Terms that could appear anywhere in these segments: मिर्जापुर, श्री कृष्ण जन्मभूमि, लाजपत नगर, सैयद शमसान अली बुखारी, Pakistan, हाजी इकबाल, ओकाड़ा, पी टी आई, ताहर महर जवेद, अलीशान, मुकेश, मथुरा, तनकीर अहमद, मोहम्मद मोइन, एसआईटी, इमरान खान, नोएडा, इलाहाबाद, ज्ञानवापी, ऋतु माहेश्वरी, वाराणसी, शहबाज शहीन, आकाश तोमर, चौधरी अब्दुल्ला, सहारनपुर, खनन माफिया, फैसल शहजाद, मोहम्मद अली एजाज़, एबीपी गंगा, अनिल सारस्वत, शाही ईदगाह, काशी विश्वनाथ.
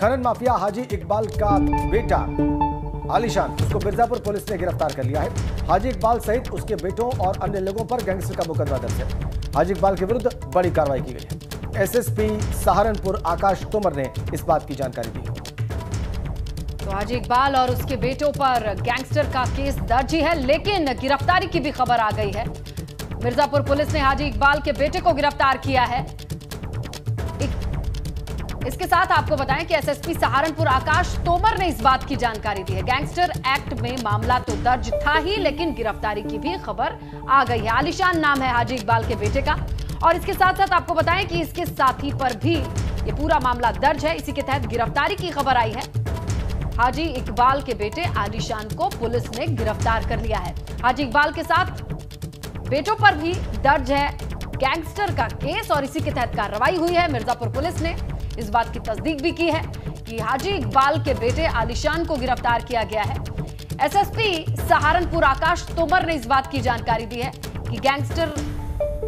खनन माफिया हाजी इकबाल का बेटा अलीशान, उसको मिर्जापुर पुलिस ने गिरफ्तार कर लिया है। हाजी इकबाल सहित उसके बेटों और अन्य लोगों पर गैंगस्टर का मुकदमा दर्ज है। हाजी इकबाल के विरुद्ध बड़ी कार्रवाई की गई है। एसएसपी सहारनपुर आकाश तोमर ने इस बात की जानकारी दी। तो हाजी इकबाल और उसके बेटों पर गैंगस्टर का केस दर्ज ही है, लेकिन गिरफ्तारी की भी खबर आ गई है। मिर्जापुर पुलिस ने हाजी इकबाल के बेटे को गिरफ्तार किया है। इसके साथ आपको बताएं कि एसएसपी सहारनपुर आकाश तोमर ने इस बात की जानकारी दी है। गैंगस्टर एक्ट में मामला तो दर्ज था ही, लेकिन गिरफ्तारी की भी खबर आ गई है। अलीशान नाम है हाजी इकबाल के बेटे का। और इसके साथ साथ आपको बताएं कि इसके साथी पर भी ये पूरा मामला दर्ज है। इसी के तहत गिरफ्तारी की खबर आई है। हाजी इकबाल के बेटे अलीशान को पुलिस ने गिरफ्तार कर लिया है। हाजी इकबाल के साथ बेटों पर भी दर्ज है गैंगस्टर का केस और इसी के तहत कार्रवाई हुई है। मिर्जापुर पुलिस ने इस बात की तस्दीक भी की है कि हाजी इकबाल के बेटे अलीशान को गिरफ्तार किया गया है। एसएसपी सहारनपुर आकाश तोमर ने इस बात की जानकारी दी है कि गैंगस्टर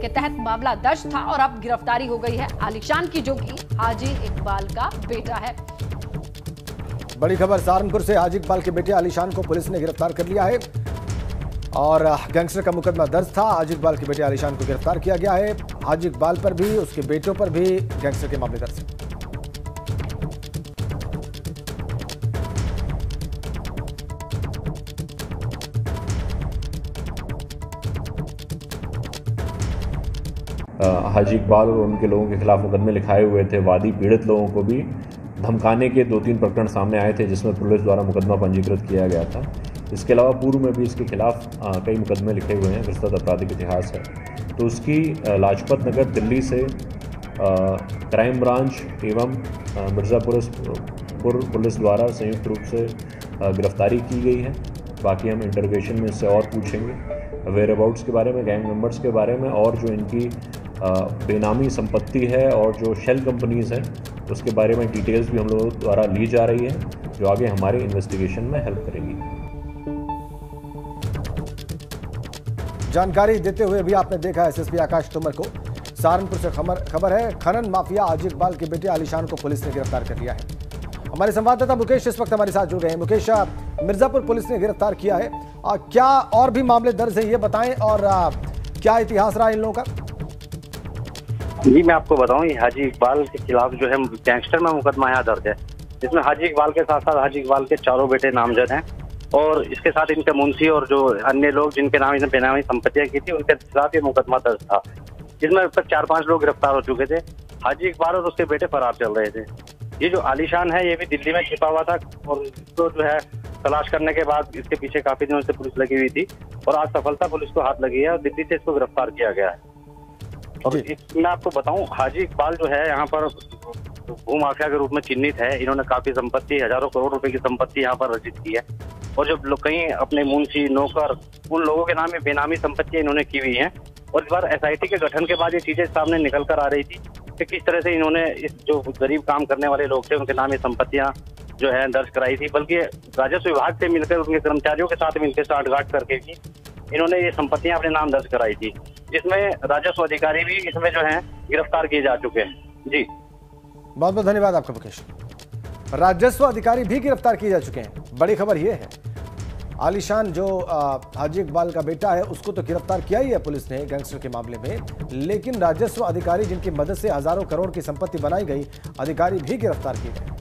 के तहत मामला दर्ज था और अब गिरफ्तारी हो गई है अलीशान की, जो कि हाजी इकबाल का बेटा है। बड़ी खबर सहारनपुर से, हाजी इकबाल के बेटे अलीशान को पुलिस ने गिरफ्तार कर लिया है और गैंगस्टर का मुकदमा दर्ज था। हाजी इकबाल के बेटे अलीशान को गिरफ्तार किया गया है। हाजी इकबाल पर भी, उसके बेटों पर भी गैंगस्टर के मामले दर्ज है। हाजी इकबाल और उनके लोगों के खिलाफ मुकदमे लिखाए हुए थे। वादी पीड़ित लोगों को भी धमकाने के 2-3 प्रकरण सामने आए थे, जिसमें पुलिस द्वारा मुकदमा पंजीकृत किया गया था। इसके अलावा पूर्व में भी इसके खिलाफ कई मुकदमे लिखे हुए हैं। विस्तृत आपराधिक इतिहास है। तो उसकी लाजपत नगर दिल्ली से क्राइम ब्रांच एवं मिर्ज़ापुर पुलिस द्वारा संयुक्त रूप से गिरफ्तारी की गई है। बाकी हम इंटरोगेशन में इससे और पूछेंगे वेयर अबाउट्स के बारे में, गैंग मेंबर्स के बारे में, और जो इनकी बेनामी संपत्ति है और जो शेल कंपनीज़ हैं उसके बारे में डिटेल्स भी हम लोगों द्वारा ली जा रही है, जो आगे हमारे इन्वेस्टिगेशन में हेल्प करेगी। जानकारी देते हुए भी आपने देखा एसएसपी आकाश तोमर को। सहारनपुर से खबर है, खनन माफिया हाजी इकबाल के बेटे अलीशान को पुलिस ने गिरफ्तार कर लिया है। हमारे संवाददाता मुकेश इस वक्त हमारे साथ जुड़ गए हैं। मुकेश, मिर्जापुर पुलिस ने गिरफ्तार किया है, क्या और भी मामले दर्ज है ये बताएं, और क्या इतिहास रहा इन लोगों का? जी मैं आपको बताऊं, ये हाजी इकबाल के खिलाफ जो है गैंगस्टर में मुकदमा यहाँ दर्ज है, जिसमें हाजी इकबाल के साथ साथ हाजी इकबाल के चारों बेटे नामजद हैं और इसके साथ इनके मुंशी और जो अन्य लोग जिनके नाम इन्हें बेनामी संपत्तियां की थी उनके खिलाफ ये मुकदमा दर्ज था, जिसमें अब तक 4-5 लोग गिरफ्तार हो चुके थे। हाजी इकबाल और उसके बेटे फरार चल रहे थे। ये जो अलीशान है ये भी दिल्ली में छिपा हुआ था और इसको जो है तलाश करने के बाद इसके पीछे काफी दिनों से पुलिस लगी हुई थी और आज सफलता पुलिस को हाथ लगी है और दिल्ली से इसको गिरफ्तार किया गया है। और मैं आपको बताऊं, हाजी इकबाल जो है यहाँ पर भूमाफिया के रूप में चिन्हित है। इन्होंने काफी संपत्ति, हजारों करोड़ रुपए की संपत्ति यहाँ पर अर्जित की है और जब लोग कहीं अपने मुंशी नौकर उन लोगों के नाम में बेनामी संपत्तियां इन्होंने की हुई हैं। और इस बार एसआईटी के गठन के बाद ये चीजें सामने निकल कर आ रही थी कि किस तरह से इन्होंने इस जो गरीब काम करने वाले लोग थे उनके नाम ये संपत्तियां जो है दर्ज कराई थी, बल्कि राजस्व विभाग से मिलकर उनके कर्मचारियों के साथ मिलकर सांठगांठ करके भी इन्होंने ये संपत्तियां अपने नाम दर्ज कराई थी, जिसमें राजस्व अधिकारी भी इसमें जो है गिरफ्तार किए जा चुके हैं। जी बहुत बहुत धन्यवाद आपका मुकेश। राजस्व अधिकारी भी गिरफ्तार किए जा चुके हैं, बड़ी खबर ये है। अलीशान जो हाजी इकबाल का बेटा है उसको तो गिरफ्तार किया ही है पुलिस ने गैंगस्टर के मामले में, लेकिन राजस्व अधिकारी जिनकी मदद से हजारों करोड़ की संपत्ति बनाई गई, अधिकारी भी गिरफ्तार किए गए।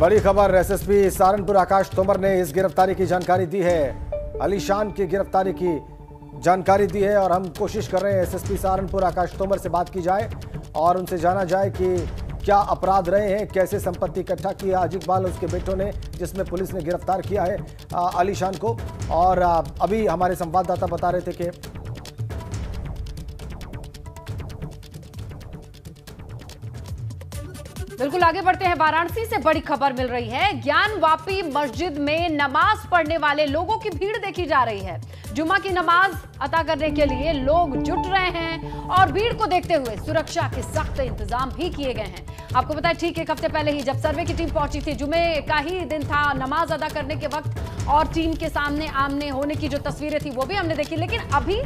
बड़ी खबर, एसएसपी सहारनपुर आकाश तोमर ने इस गिरफ्तारी की जानकारी दी है, अलीशान की गिरफ्तारी की जानकारी दी है। और हम कोशिश कर रहे हैं एसएसपी सहारनपुर आकाश तोमर से बात की जाए और उनसे जाना जाए कि क्या अपराध रहे हैं, कैसे संपत्ति इकट्ठा की हाजी इकबाल उसके बेटों ने, जिसमें पुलिस ने गिरफ्तार किया है अलीशान को। और अभी हमारे संवाददाता बता रहे थे कि बिल्कुल आगे बढ़ते हैं। वाराणसी से बड़ी खबर मिल रही है, ज्ञानवापी मस्जिद में नमाज पढ़ने वाले लोगों की भीड़ देखी जा रही है। जुमा की नमाज अता करने के लिए लोग जुट रहे हैं और भीड़ को देखते हुए सुरक्षा के सख्त इंतजाम भी किए गए हैं। आपको पता है ठीक एक हफ्ते पहले ही जब सर्वे की टीम पहुंची थी, जुमे का ही दिन था, नमाज अदा करने के वक्त और टीम के सामने आमने होने की जो तस्वीरें थी वो भी हमने देखी, लेकिन अभी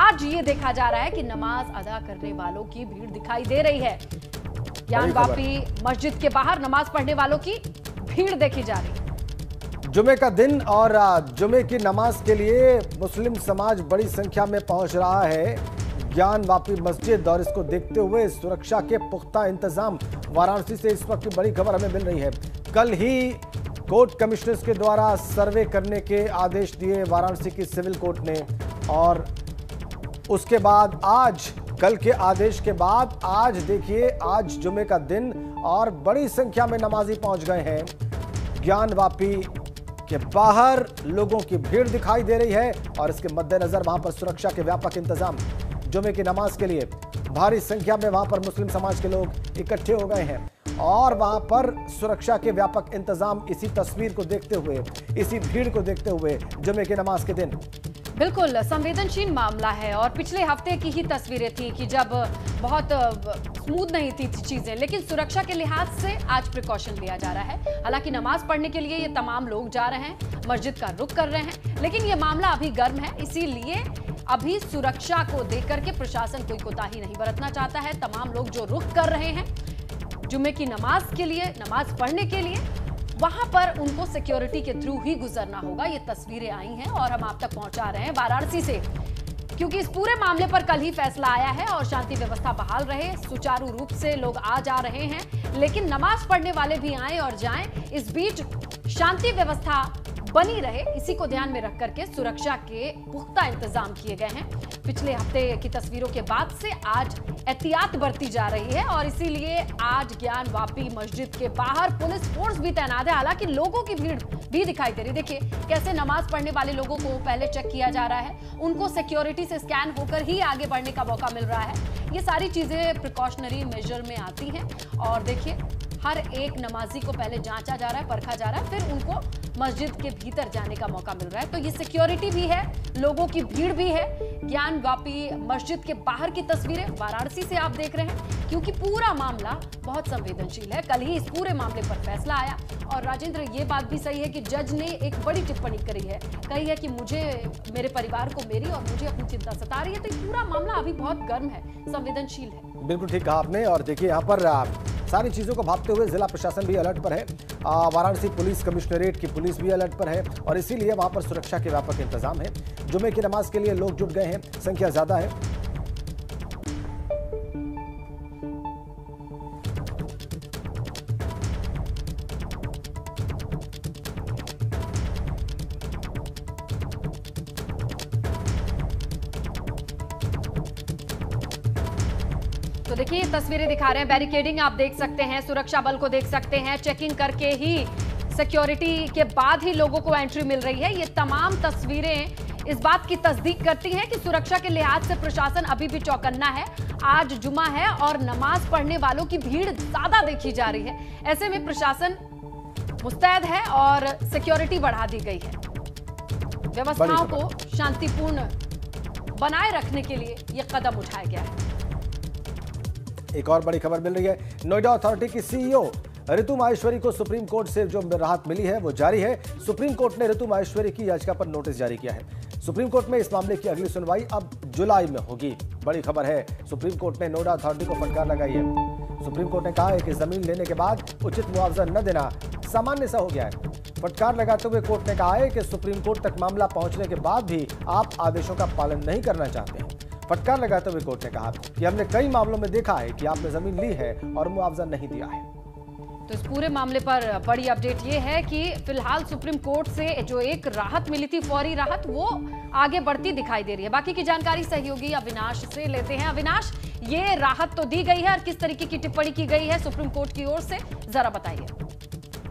आज ये देखा जा रहा है कि नमाज अदा करने वालों की भीड़ दिखाई दे रही है। ज्ञानवापी मस्जिद के बाहर नमाज पढ़ने वालों की भीड़ देखी जा रही है। जुमे का दिन और जुमे की नमाज के लिए मुस्लिम समाज बड़ी संख्या में पहुंच रहा है ज्ञानवापी मस्जिद, और इसको देखते हुए सुरक्षा के पुख्ता इंतजाम। वाराणसी से इस वक्त की बड़ी खबर हमें मिल रही है। कल ही कोर्ट कमिश्नर्स के द्वारा सर्वे करने के आदेश दिए वाराणसी की सिविल कोर्ट ने, और उसके बाद आज कल के आदेश के बाद आज देखिए, आज जुमे का दिन और बड़ी संख्या में नमाजी पहुंच गए हैं। ज्ञानवापी के बाहर लोगों की भीड़ दिखाई दे रही है और इसके मद्देनजर वहां पर सुरक्षा के व्यापक इंतजाम। जुमे की नमाज के लिए भारी संख्या में वहां पर मुस्लिम समाज के लोग इकट्ठे हो गए हैं और वहां पर सुरक्षा के व्यापक इंतजाम। इसी तस्वीर को देखते हुए, इसी भीड़ को देखते हुए जुमे की नमाज के दिन बिल्कुल संवेदनशील मामला है। और पिछले हफ्ते की ही तस्वीरें थी कि जब बहुत स्मूथ नहीं थी चीज़ें, लेकिन सुरक्षा के लिहाज से आज प्रिकॉशन लिया जा रहा है। हालांकि नमाज पढ़ने के लिए ये तमाम लोग जा रहे हैं, मस्जिद का रुख कर रहे हैं, लेकिन ये मामला अभी गर्म है, इसीलिए अभी सुरक्षा को देखकर के प्रशासन कोई कोताही नहीं बरतना चाहता है। तमाम लोग जो रुख कर रहे हैं जुमे की नमाज के लिए, नमाज पढ़ने के लिए, वहां पर उनको सिक्योरिटी के थ्रू ही गुजरना होगा। ये तस्वीरें आई हैं और हम आप तक पहुंचा रहे हैं वाराणसी से, क्योंकि इस पूरे मामले पर कल ही फैसला आया है और शांति व्यवस्था बहाल रहे, सुचारू रूप से लोग आ जा रहे हैं, लेकिन नमाज पढ़ने वाले भी आए और जाएं, इस बीच शांति व्यवस्था बनी रहे, इसी को ध्यान में रख करके सुरक्षा के पुख्ता इंतजाम किए गए हैं। पिछले हफ्ते की तस्वीरों के बाद से आज एहतियात बरती जा रही है और इसीलिए आज ज्ञानवापी मस्जिद के बाहर पुलिस फोर्स भी तैनात है। हालांकि लोगों की भीड़ भी दिखाई दे रही। देखिए कैसे नमाज पढ़ने वाले लोगों को पहले चेक किया जा रहा है, उनको सिक्योरिटी से स्कैन होकर ही आगे बढ़ने का मौका मिल रहा है। ये सारी चीजें प्रिकॉशनरी मेजर में आती हैं। और देखिए हर एक नमाजी को पहले जांचा जा रहा है, परखा जा रहा है, फिर उनको मस्जिद के भीतर जाने का मौका मिल रहा है। तो ये सिक्योरिटी भी है, लोगों की भीड़ भी है। ज्ञानवापी मस्जिद के बाहर की तस्वीरें वाराणसी से आप देख रहे हैं, क्योंकि पूरा मामला बहुत संवेदनशील है। कल ही इस पूरे मामले पर फैसला आया और राजेंद्र ये बात भी सही है कि जज ने एक बड़ी टिप्पणी करी है, कही है कि मुझे, मेरे परिवार को मेरी और मुझे अपनी चिंता सता रही है। तो पूरा मामला अभी बहुत गर्म है, संवेदनशील है। बिल्कुल ठीक कहा आपने। और देखिए यहाँ पर सारी चीज़ों को भांपते हुए जिला प्रशासन भी अलर्ट पर है, वाराणसी पुलिस कमिश्नरेट की पुलिस भी अलर्ट पर है और इसीलिए वहां पर सुरक्षा के व्यापक इंतजाम है। जुमे की नमाज के लिए लोग जुट गए हैं, संख्या ज्यादा है। तो देखिए तस्वीरें दिखा रहे हैं, बैरिकेडिंग आप देख सकते हैं, सुरक्षा बल को देख सकते हैं, चेकिंग करके ही, सिक्योरिटी के बाद ही लोगों को एंट्री मिल रही है। ये तमाम तस्वीरें इस बात की तस्दीक करती हैं कि सुरक्षा के लिहाज से प्रशासन अभी भी चौकन्ना है। आज जुमा है और नमाज पढ़ने वालों की भीड़ ज्यादा देखी जा रही है, ऐसे में प्रशासन मुस्तैद है और सिक्योरिटी बढ़ा दी गई है। व्यवस्थाओं को शांतिपूर्ण बनाए रखने के लिए ये कदम उठाया गया है। एक और बड़ी खबर मिल रही है, नोएडा अथॉरिटी की सीईओ ऋतु माहेश्वरी को सुप्रीम कोर्ट से जो राहत मिली है वो जारी है। सुप्रीम कोर्ट ने ऋतु माहेश्वरी की याचिका पर नोटिस जारी किया है। सुप्रीम कोर्ट में इस मामले की अगली सुनवाई अब जुलाई में होगी। बड़ी खबर है, सुप्रीम कोर्ट ने नोएडा अथॉरिटी को फटकार लगाई है। सुप्रीम कोर्ट ने कहा है कि जमीन लेने के बाद उचित मुआवजा न देना सामान्य सा हो गया है। फटकार लगाते हुए कोर्ट ने कहा है कि सुप्रीम कोर्ट तक मामला पहुंचने के बाद भी आप आदेशों का पालन नहीं करना चाहते हैं। फटकार लगाते हुए कोर्ट ने कहा कि हमने कई मामलों में देखा है कि आपने जमीन ली है और मुआवजा नहीं दिया है। तो इस पूरे मामले पर बड़ी अपडेट ये है कि फिलहाल सुप्रीम कोर्ट से जो एक राहत मिली थी, फौरी राहत, वो आगे बढ़ती दिखाई दे रही है। बाकी की जानकारी सही होगी अविनाश से लेते हैं। अविनाश, ये राहत तो दी गई है और किस तरीके की टिप्पणी की गई है सुप्रीम कोर्ट की ओर से, जरा बताइए।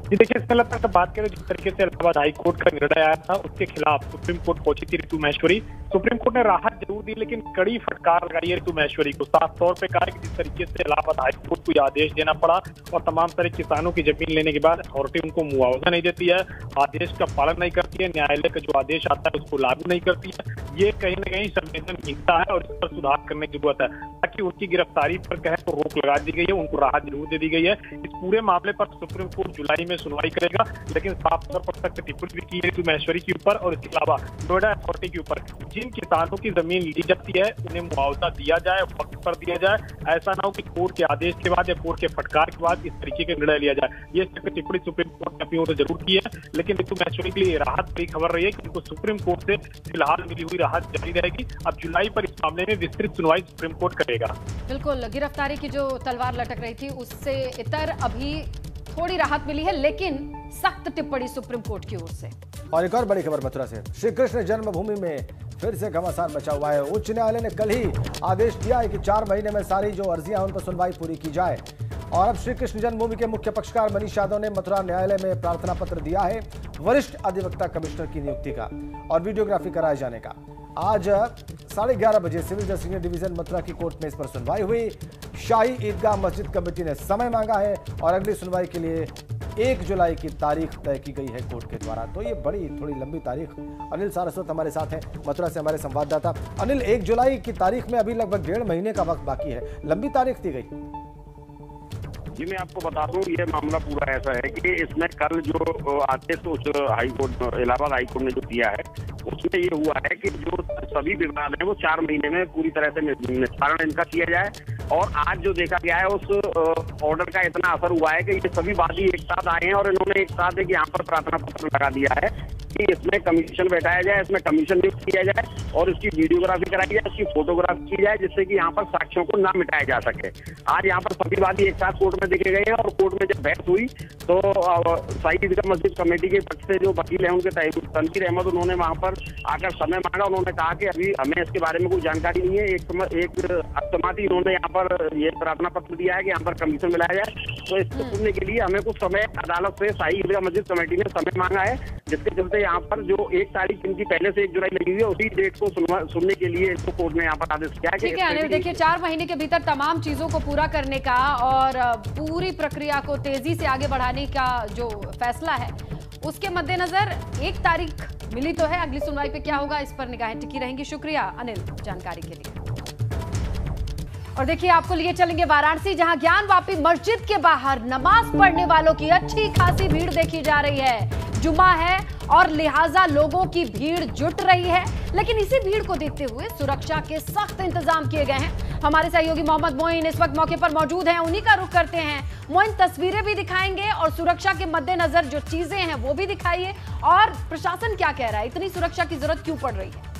जी देखिए, इसमें लगता है बात करें जिस तरीके से इलाहाबाद हाई कोर्ट का निर्णय आया था उसके खिलाफ सुप्रीम कोर्ट पहुंची थी ऋतु माहेश्वरी सुप्रीम कोर्ट ने राहत जरूर दी लेकिन कड़ी फटकार लगाई है ऋतु माहेश्वरी को। साफ तौर पे कहा कि जिस तरीके से इलाहाबाद हाईकोर्ट को यह आदेश देना पड़ा और तमाम सारे किसानों की जमीन लेने के बाद अथॉरिटी उनको मुआवजा नहीं देती है, आदेश का पालन नहीं करती है, न्यायालय का जो आदेश आता है उसको लागू नहीं करती है, ये कहीं ना कहीं संवेदनहीनता है और इस पर सुधार करने की जरूरत है। ताकि उनकी गिरफ्तारी पर कहे तो रोक लगा दी गई है, उनको राहत जरूर दे दी गई है। इस पूरे मामले पर सुप्रीम कोर्ट जुलाई में सुनवाई करेगा, लेकिन साफ तौर पर सख्त टिप्पणी भी की है ऋतु माहेश्वरी के ऊपर और इसके अलावा नोएडा अथॉरिटी के ऊपर। जिन किसानों की जमीन ली जाती है उन्हें मुआवजा दिया जाए, वक्त पर दिया जाए, ऐसा ना हो कि कोर्ट के आदेश के बाद या कोर्ट के फटकार के बाद इस तरीके के निर्णय लिया जाए। ये सख्त टिप्पणी सुप्रीम कोर्ट ने अपनी ओर से जरूर की है, लेकिन ऋतु माहेश्वरी के लिए राहत बड़ी खबर रही है कि उनको सुप्रीम कोर्ट से फिलहाल मिली हुई राहत जारी रहेगी। अब जुलाई पर इस मामले में विस्तृत सुनवाई सुप्रीम कोर्ट करेगा। बिल्कुल, गिरफ्तारी की जो तलवार लटक रही थी उससे इतर अभी थोड़ी राहत मिली है, लेकिन सख्त टिप्पणी सुप्रीम कोर्ट की ओर से। और एक और बड़ी खबर मथुरा से, श्री कृष्ण जन्मभूमि में फिर से घमासान मचा हुआ है। उच्च न्यायालय ने कल ही आदेश दिया है कि 4 महीने में सारी जो अर्जियां उन पर सुनवाई पूरी की जाए। और अब श्री कृष्ण जन्मभूमि के मुख्य पक्षकार मनीष यादव ने मथुरा न्यायालय में प्रार्थना पत्र दिया है वरिष्ठ अधिवक्ता कमिश्नर की नियुक्ति का और वीडियोग्राफी कराए जाने का। आज 11:30 बजे सिविल जज सीनियर डिवीजन मथुरा की कोर्ट में इस पर सुनवाई हुई। शाही ईदगाह मस्जिद कमेटी ने समय मांगा है और अगली सुनवाई के लिए 1 जुलाई की तारीख तय की गई है कोर्ट के द्वारा। तो ये बड़ी थोड़ी लंबी तारीख। अनिल सारस्वत हमारे साथ हैं मथुरा से, हमारे संवाददाता। अनिल, 1 जुलाई की तारीख में अभी लगभग 1.5 महीने का वक्त बाकी है, लंबी तारीख दी गई। जी मैं आपको बता दूं, ये मामला पूरा ऐसा है कि इसमें कल जो आदेश तो हाईकोर्ट इलाहाबाद हाईकोर्ट ने जो दिया है उसमें ये हुआ है कि जो सभी विवाद है वो 4 महीने में पूरी तरह से निस्तारण इनका किया जाए। और आज जो देखा गया है उस ऑर्डर का इतना असर हुआ है कि ये सभी वादी एक साथ आए हैं और इन्होंने एक साथ एक यहाँ पर प्रार्थना पत्र लगा दिया है कि इसमें कमीशन बैठाया जाए, इसमें कमीशन नियुक्त किया जाए और इसकी वीडियोग्राफी कराई जाए, इसकी फोटोग्राफी की जाए, जिससे कि यहाँ पर साक्ष्यों को ना मिटाया जा सके। आज यहाँ पर सभी वादी एक साथ कोर्ट में देखे गए हैं और कोर्ट में जब बहस हुई तो शाही ईदगाह मस्जिद कमेटी के पक्ष से जो वकील है उनके तनकीर अहमद, उन्होंने वहाँ पर आकर समय मांगा। उन्होंने कहा कि अभी हमें इसके बारे में कोई जानकारी नहीं है। एक अक्समाती उन्होंने यहाँ पर ये प्रार्थना पत्र दिया है कि यहाँ पर कमीशन मिलाया जाए, तो इसको सुनने के लिए हमें कुछ समय अदालत से शाही ईदगाह मस्जिद कमेटी ने समय मांगा है, जिसके चलते यहाँ पर जो 1 तारीख इनकी पहले से 1 जुलाई लगी हुई है उसी डेट को सुनने के लिए इनको कोर्ट ने यहाँ पर आदेश किया है। ठीक है अनिल, देखिए 4 महीने के भीतर तमाम चीजों को पूरा करने का और पूरी प्रक्रिया को तेजी से आगे बढ़ाने का जो फैसला है उसके मद्देनजर 1 तारीख मिली तो है, अगली सुनवाई पे क्या होगा इस पर निगाहें टिकी रहेंगी। शुक्रिया अनिल जानकारी के लिए। और देखिए आपको लिए चलेंगे वाराणसी, जहां ज्ञानवापी मस्जिद के बाहर नमाज पढ़ने वालों की अच्छी खासी भीड़ देखी जा रही है। जुमा है और लिहाजा लोगों की भीड़ जुट रही है, लेकिन इसी भीड़ को देखते हुए सुरक्षा के सख्त इंतजाम किए गए हैं। हमारे सहयोगी मोहम्मद मोइन इस वक्त मौके पर मौजूद हैं, उन्हीं का रुख करते हैं। मोइन, तस्वीरें भी दिखाएंगे और सुरक्षा के मद्देनजर जो चीजें हैं वो भी दिखाइए और प्रशासन क्या कह रहा है, इतनी सुरक्षा की जरूरत क्यों पड़ रही है।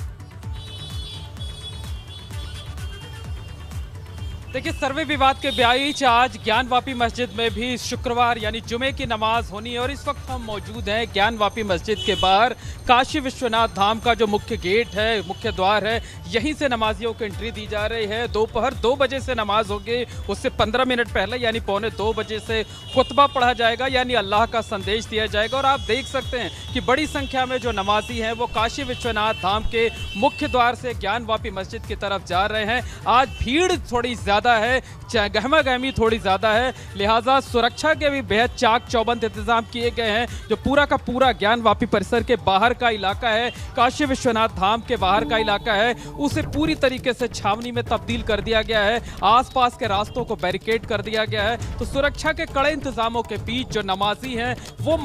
देखिए सर्वे विवाद के बीच आज ज्ञानवापी मस्जिद में भी शुक्रवार यानी जुमे की नमाज होनी है और इस वक्त हम मौजूद हैं ज्ञानवापी मस्जिद के बाहर। काशी विश्वनाथ धाम का जो मुख्य गेट है, मुख्य द्वार है, यहीं से नमाजियों को एंट्री दी जा रही है। दोपहर 2 बजे से नमाज होगी, उससे 15 मिनट पहले यानी 2:45 बजे से खुतबा पढ़ा जाएगा यानी अल्लाह का संदेश दिया जाएगा। और आप देख सकते हैं कि बड़ी संख्या में जो नमाजी हैं वो काशी विश्वनाथ धाम के मुख्य द्वार से ज्ञानवापी मस्जिद की तरफ जा रहे हैं। आज भीड़ थोड़ी है, गहमा गहमी थोड़ी ज्यादा है, लिहाजा सुरक्षा के भी बेहद चाक चौबंद इंतजाम किए गए हैं। जो पूरा का पूरा ज्ञानवापी परिसर के बाहर का इलाका है, काशी विश्वनाथ धाम के बाहर का इलाका है, उसे पूरी तरीके से छावनी में तब्दील कर दिया गया है। आसपास के रास्तों को बैरिकेड कर दिया गया है। तो सुरक्षा के कड़े इंतजामों के बीच जो नमाजी हैं वो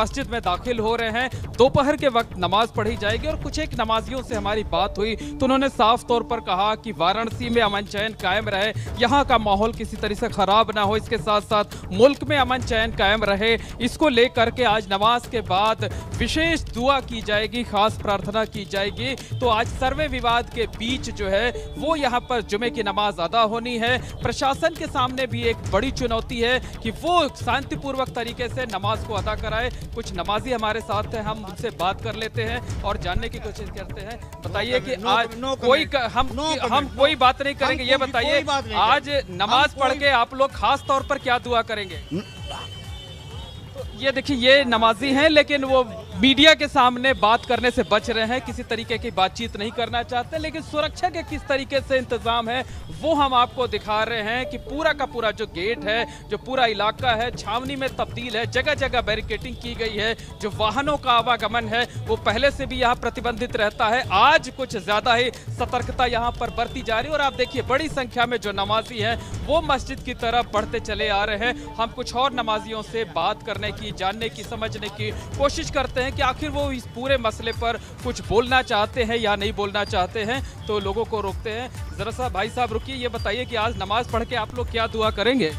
मस्जिद में दाखिल हो रहे हैं। दोपहर के वक्त नमाज पढ़ी जाएगी और कुछ एक नमाजियों से हमारी बात हुई तो उन्होंने साफ तौर पर कहा कि वाराणसी में अमन चैन कायम रहे, यहाँ का माहौल किसी तरह से खराब ना हो, इसके साथ साथ मुल्क में अमन चैन कायम रहे, इसको लेकर के आज नमाज के बाद विशेष दुआ की जाएगी, खास प्रार्थना की जाएगी। तो आज सर्वे विवाद के बीच जो है वो यहाँ पर जुमे की नमाज अदा होनी है। प्रशासन के सामने भी एक बड़ी चुनौती है कि वो शांतिपूर्वक तरीके से नमाज को अदा कराए। कुछ नमाजी हमारे साथ हैं, हम उनसे बात कर लेते हैं और जानने की कोशिश करते हैं। बताइए कि आज हम कोई बात नहीं करेंगे, ये बताइए आज नमाज पढ़ के आप लोग खास तौर पर क्या दुआ करेंगे। तो ये देखिए ये नमाजी हैं लेकिन वो मीडिया के सामने बात करने से बच रहे हैं, किसी तरीके की बातचीत नहीं करना चाहते, लेकिन सुरक्षा के किस तरीके से इंतजाम है वो हम आपको दिखा रहे हैं कि पूरा का पूरा जो गेट है, जो पूरा इलाका है, छावनी में तब्दील है। जगह जगह बैरिकेडिंग की गई है, जो वाहनों का आवागमन है वो पहले से भी यहाँ प्रतिबंधित रहता है, आज कुछ ज्यादा ही सतर्कता यहाँ पर बरती जा रही है। और आप देखिए बड़ी संख्या में जो नमाजी हैं वो मस्जिद की तरफ बढ़ते चले आ रहे हैं। हम कुछ और नमाजियों से बात करने की, जानने की, समझने की कोशिश करते हैं कि आखिर वो इस पूरे मसले पर कुछ बोलना चाहते हैं या नहीं बोलना चाहते हैं, तो लोगों को रोकते हैं। जरा सा भाई साहब रुकिए, ये बताइए कि आज नमाज पढ़ के आप लोग क्या दुआ करेंगे?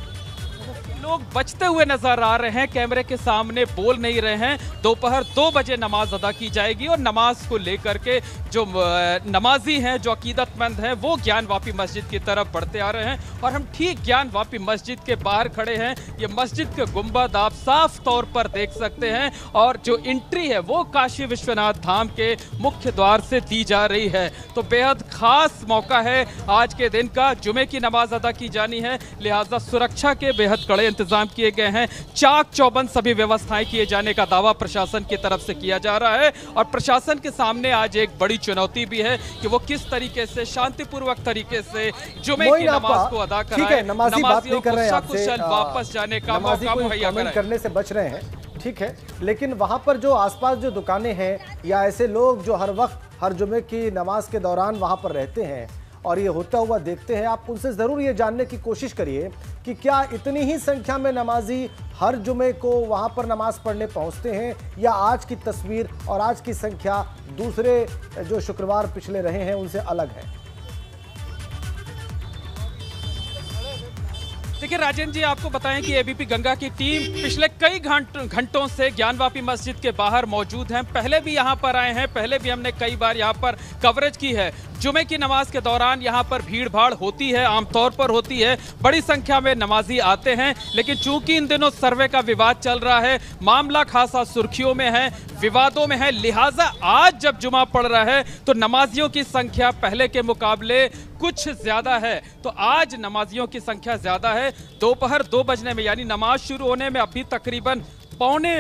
लोग बचते हुए नजर आ रहे हैं, कैमरे के सामने बोल नहीं रहे हैं। दोपहर 2 बजे नमाज अदा की जाएगी और नमाज को लेकर के जो नमाजी हैं, जो अकीदतमंद हैं, वो ज्ञानवापी मस्जिद की तरफ बढ़ते आ रहे हैं। और हम ठीक ज्ञानवापी मस्जिद के बाहर खड़े हैं। ये मस्जिद का गुंबद आप साफ तौर पर देख सकते हैं और जो एंट्री है वो काशी विश्वनाथ धाम के मुख्य द्वार से दी जा रही है। तो बेहद खास मौका है आज के दिन का, जुमे की नमाज अदा की जानी है, लिहाजा सुरक्षा के बेहद कड़े इंतजाम किए गए हैं। चाक चौबंद सभी व्यवस्थाएं किए जाने का दावा प्रशासन की तरफ से किया जा रहा है। और प्रशासन के सामने आज एक बड़ी चुनौती भी है कि वो किस तरीके से शांतिपूर्वक तरीके से जुमे की नमाज को अदा कराए, नमाजियों को सकुशल वापस जाने का मौका मुहैया करने से बच रहे हैं। ठीक है, लेकिन वहाँ पर जो आसपास जो दुकानें हैं या ऐसे लोग जो हर वक्त हर जुमे की नमाज के दौरान वहाँ पर रहते हैं और ये होता हुआ देखते हैं, आप उनसे ज़रूर ये जानने की कोशिश करिए कि क्या इतनी ही संख्या में नमाजी हर जुमे को वहाँ पर नमाज पढ़ने पहुँचते हैं या आज की तस्वीर और आज की संख्या दूसरे जो शुक्रवार पिछले रहे हैं उनसे अलग है। देखिए राजेंद्र जी, आपको बताएं कि एबीपी गंगा की टीम पिछले कई घंटों से ज्ञानवापी मस्जिद के बाहर मौजूद हैं। पहले भी यहां पर आए हैं, पहले भी हमने कई बार यहां पर कवरेज की है। जुमे की नमाज के दौरान यहां पर भीड़ भाड़ होती है, आमतौर पर होती है, बड़ी संख्या में नमाजी आते हैं। लेकिन चूंकि इन दिनों सर्वे का विवाद चल रहा है, मामला खासा सुर्खियों में है, विवादों में है, लिहाजा आज जब जुमा पड़ रहा है तो नमाजियों की संख्या पहले के मुकाबले कुछ ज़्यादा है। तो आज नमाजियों की संख्या ज़्यादा है। दोपहर 2 बजने में यानी नमाज शुरू होने में अभी तकरीबन पौने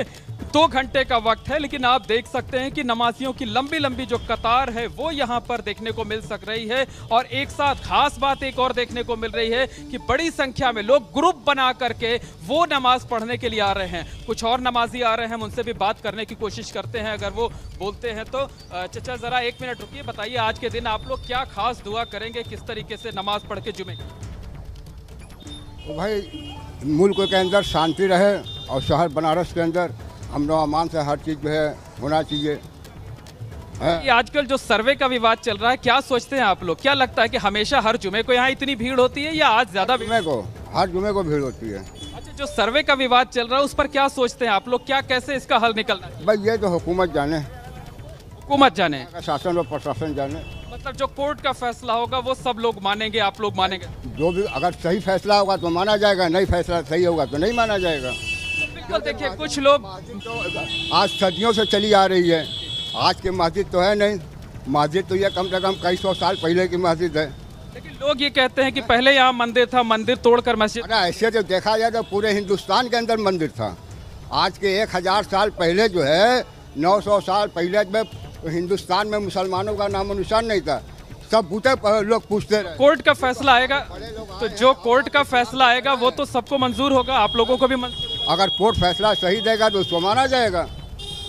2 घंटे का वक्त है, लेकिन आप देख सकते हैं कि नमाजियों की लंबी लंबी जो कतार है वो यहाँ पर देखने को मिल सक रही है। और एक साथ खास बात एक और देखने को मिल रही है कि बड़ी संख्या में लोग ग्रुप बना करके वो नमाज पढ़ने के लिए आ रहे हैं। कुछ और नमाजी आ रहे हैं, हम उनसे भी बात करने की कोशिश करते हैं, अगर वो बोलते हैं तो। चचा ज़रा 1 मिनट रुकिए, बताइए आज के दिन आप लोग क्या खास दुआ करेंगे, किस तरीके से नमाज पढ़ के जुमे? भाई मुल्क के अंदर शांति रहे और शहर बनारस के अंदर अमन अमान से हर चीज़ जो है होना चाहिए। आजकल जो सर्वे का विवाद चल रहा है, क्या सोचते हैं आप लोग, क्या लगता है कि हमेशा हर जुमे को यहाँ इतनी भीड़ होती है या आज ज़्यादा? हर जुमे को भीड़ होती है। अच्छा, जो सर्वे का विवाद चल रहा है उस पर क्या सोचते हैं आप लोग, क्या कैसे इसका हल निकलना है? भाई ये तो हुकूमत जाने, हुकूमत जाने, शासन और प्रशासन जाने। मतलब जो कोर्ट का फैसला होगा वो सब लोग मानेंगे, आप लोग मानेंगे? जो भी अगर सही फैसला होगा तो माना जाएगा, नहीं फैसला सही होगा तो नहीं माना जाएगा। बिल्कुल, देखिए कुछ लोग तो आज सदियों से चली आ रही है, आज की मस्जिद तो है नहीं, मस्जिद तो यह कम से कम कई सौ साल पहले की मस्जिद है, लेकिन लोग ये कहते हैं कि पहले यहाँ मंदिर था, मंदिर तोड़कर मस्जिद। ऐसे जो देखा जाए तो पूरे हिंदुस्तान के अंदर मंदिर था। आज के 1000 साल पहले जो है, 900 साल पहले में हिंदुस्तान में मुसलमानों का नामो निशान नहीं था, सब बूते लोग पूछते रहे। कोर्ट का फैसला आएगा तो जो कोर्ट का फैसला आएगा वो तो सबको मंजूर होगा, आप लोगों को भी मंजूर? अगर कोर्ट फैसला सही देगा तो उसको माना जाएगा,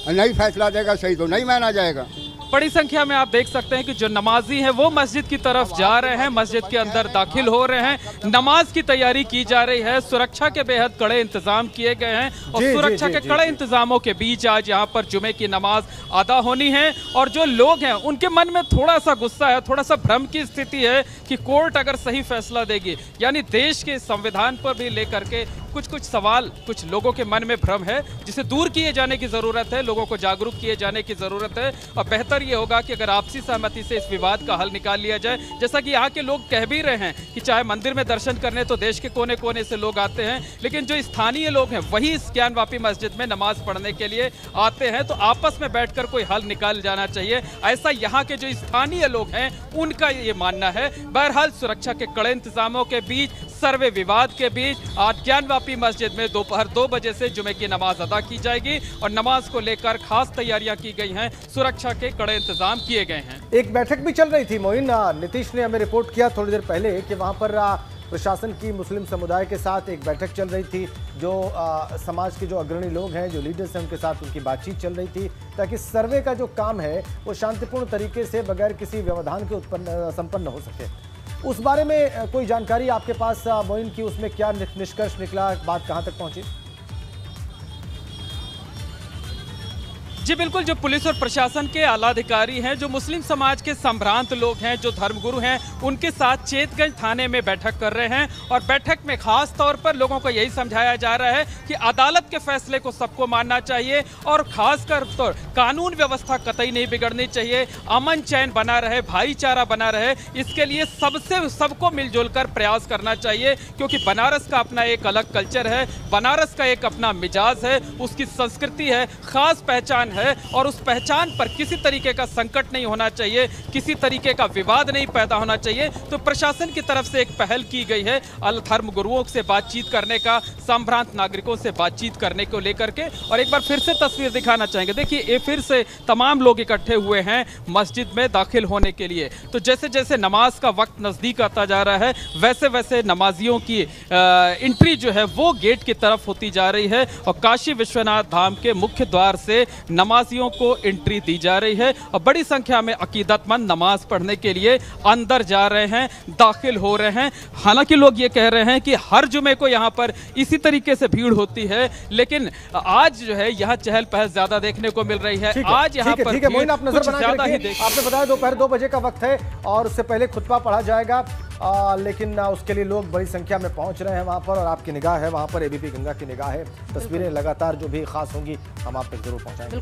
नहीं फैसला देगा सही तो नहीं माना जाएगा। बड़ी संख्या में आप देख सकते हैं कि जो नमाजी हैं वो मस्जिद की तरफ जा रहे हैं, मस्जिद के अंदर दाखिल हो रहे हैं, नमाज की तैयारी की जा रही है। सुरक्षा के बेहद कड़े इंतजाम किए गए हैं और सुरक्षा के कड़े इंतजामों के बीच आज यहाँ पर जुमे की नमाज अदा होनी है। और जो लोग हैं उनके मन में थोड़ा सा गुस्सा है, थोड़ा सा भ्रम की स्थिति है कि कोर्ट अगर सही फैसला देगी, यानी देश के संविधान पर भी लेकर के कुछ सवाल कुछ लोगों के मन में भ्रम है, जिसे दूर किए जाने की ज़रूरत है, लोगों को जागरूक किए जाने की ज़रूरत है। और बेहतर ये होगा कि अगर आपसी सहमति से इस विवाद का हल निकाल लिया जाए, जैसा कि यहाँ के लोग कह भी रहे हैं कि चाहे मंदिर में दर्शन करने तो देश के कोने कोने से लोग आते हैं, लेकिन जो स्थानीय लोग हैं वही इस ज्ञानवापी मस्जिद में नमाज पढ़ने के लिए आते हैं। तो आपस में बैठ कर कोई हल निकाल जाना चाहिए, ऐसा यहाँ के जो स्थानीय लोग हैं उनका ये मानना है। बहरहाल सुरक्षा के कड़े इंतजामों के बीच सर्वे विवाद के बीच आज ज्ञानवापी मस्जिद में दोपहर 2 बजे से जुमे की नमाज अदा की जाएगी और नमाज को लेकर खास तैयारियां की गई हैं, सुरक्षा के कड़े इंतजाम किए गए हैं। एक बैठक भी चल रही थी मोइन, नीतीश ने हमें रिपोर्ट किया थोड़ी देर पहले कि वहां पर प्रशासन की मुस्लिम समुदाय के साथ एक बैठक चल रही थी, जो समाज के जो अग्रणी लोग हैं, जो लीडर्स हैं, उनके साथ उनकी बातचीत चल रही थी ताकि सर्वे का जो काम है वो शांतिपूर्ण तरीके से बगैर किसी व्यवधान के संपन्न हो सके। उस बारे में कोई जानकारी आपके पास मोइन की, उसमें क्या निष्कर्ष निकला, बात कहाँ तक पहुँची? जी बिल्कुल, जो पुलिस और प्रशासन के आला अधिकारी हैं, जो मुस्लिम समाज के संभ्रांत लोग हैं, जो धर्मगुरु हैं, उनके साथ चेतगंज थाने में बैठक कर रहे हैं और बैठक में खास तौर पर लोगों को यही समझाया जा रहा है कि अदालत के फैसले को सबको मानना चाहिए और खासकर तो कानून व्यवस्था कतई नहीं बिगड़नी चाहिए, अमन चैन बना रहे, भाईचारा बना रहे, इसके लिए सबको मिलजुल कर प्रयास करना चाहिए क्योंकि बनारस का अपना एक अलग कल्चर है, बनारस का एक अपना मिजाज है, उसकी संस्कृति है, खास पहचान है और उस पहचान पर किसी तरीके का संकट नहीं होना चाहिए, किसी तरीके का विवाद नहीं पैदा होना चाहिए। तो प्रशासन की तरफ से एक पहल की गई है धर्म गुरुओं से बातचीत करने का, संभ्रांत नागरिकों से बातचीत करने को लेकर के। और एक बार फिर से तस्वीर दिखाना चाहेंगे, देखिए ये फिर से तमाम लोग इकट्ठे हुए हैं मस्जिद में दाखिल होने के लिए। तो जैसे जैसे नमाज का वक्त नजदीक आता जा रहा है वैसे वैसे नमाजियों की एंट्री जो है वो गेट की तरफ होती जा रही है और काशी विश्वनाथ धाम के मुख्य द्वार से नमाजियों को एंट्री दी जा रही है और बड़ी संख्या में अकीदतमंद नमाज पढ़ने के लिए अंदर जा रहे हैं, दाखिल हो रहे हैं। हालांकि लोग ये कह रहे हैं कि हर जुमे को यहाँ पर इसी तरीके से भीड़ होती है, लेकिन आज जो है यहाँ चहल पहल ज्यादा देखने को मिल रही है। आज यहाँ पर आपने बताया दोपहर 2 बजे का वक्त है और उससे पहले खुतबा पढ़ा जाएगा, लेकिन उसके लिए लोग बड़ी संख्या में पहुंच रहे हैं वहां पर और आपकी निगाह है वहां पर, एबीपी गंगा की निगाह है, तस्वीरें लगातार जो भी खास होंगी हम आप तक जरूर पहुंचाएंगे।